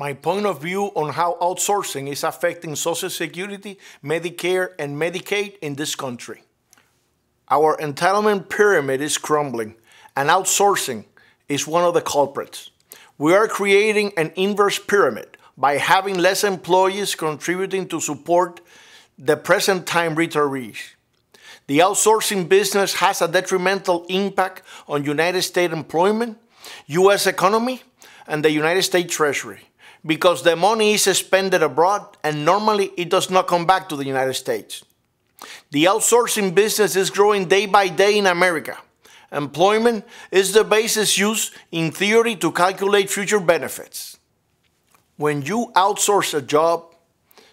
my point of view on how outsourcing is affecting Social Security, Medicare, and Medicaid in this country. Our entitlement pyramid is crumbling, and outsourcing is one of the culprits. We are creating an inverse pyramid by having less employees contributing to support the present-time retirees. The outsourcing business has a detrimental impact on United States employment, U.S. economy, and the United States Treasury, because the money is expended abroad and normally it does not come back to the United States. The outsourcing business is growing day by day in America. Employment is the basis used in theory to calculate future benefits. When you outsource a job,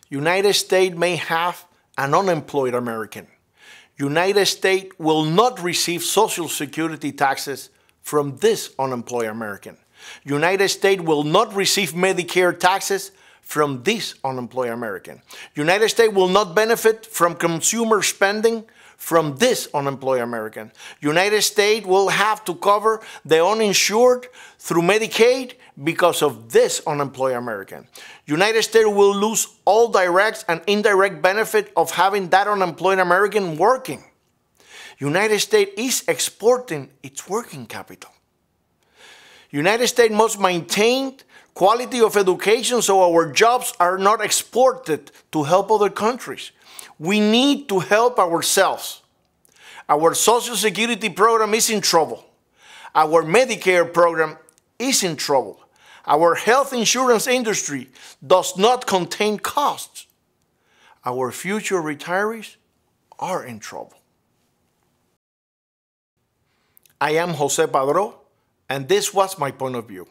United States may have an unemployed American. United States will not receive Social Security taxes from this unemployed American. United States will not receive Medicare taxes from this unemployed American. United States will not benefit from consumer spending from this unemployed American. United States will have to cover the uninsured through Medicaid because of this unemployed American. United States will lose all direct and indirect benefit of having that unemployed American working. United States is exporting its working capital. United States must maintain quality of education so our jobs are not exported to help other countries. We need to help ourselves. Our Social Security program is in trouble. Our Medicare program is in trouble. Our health insurance industry does not contain costs. Our future retirees are in trouble. I am José Padró, and this was my point of view.